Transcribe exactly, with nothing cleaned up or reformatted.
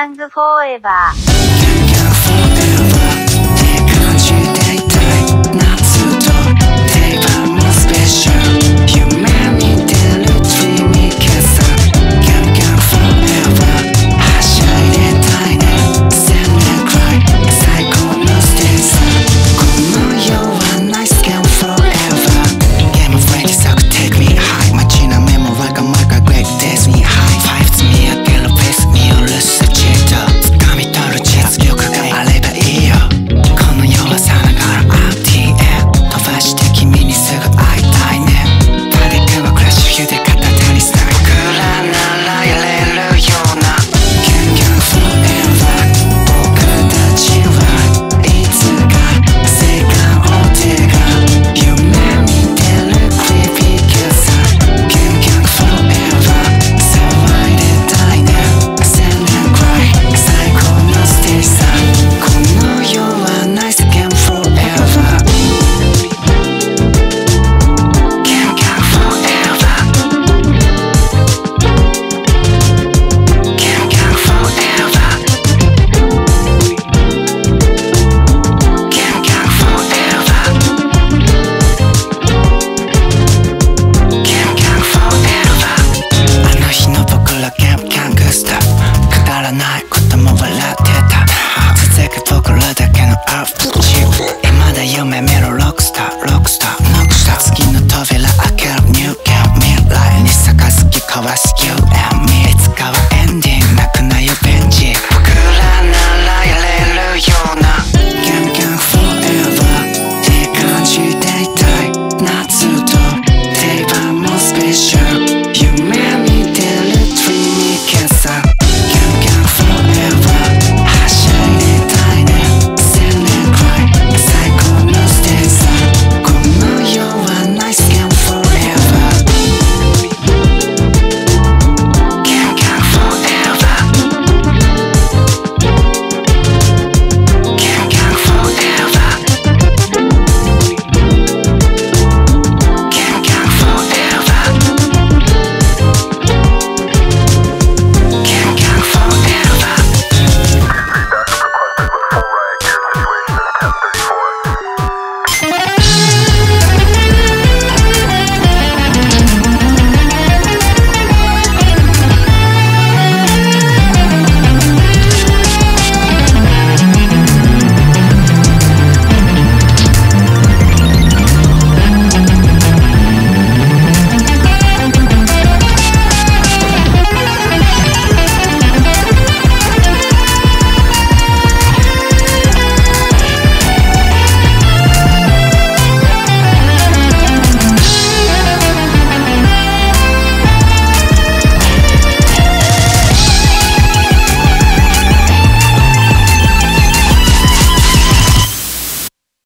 young forever. I've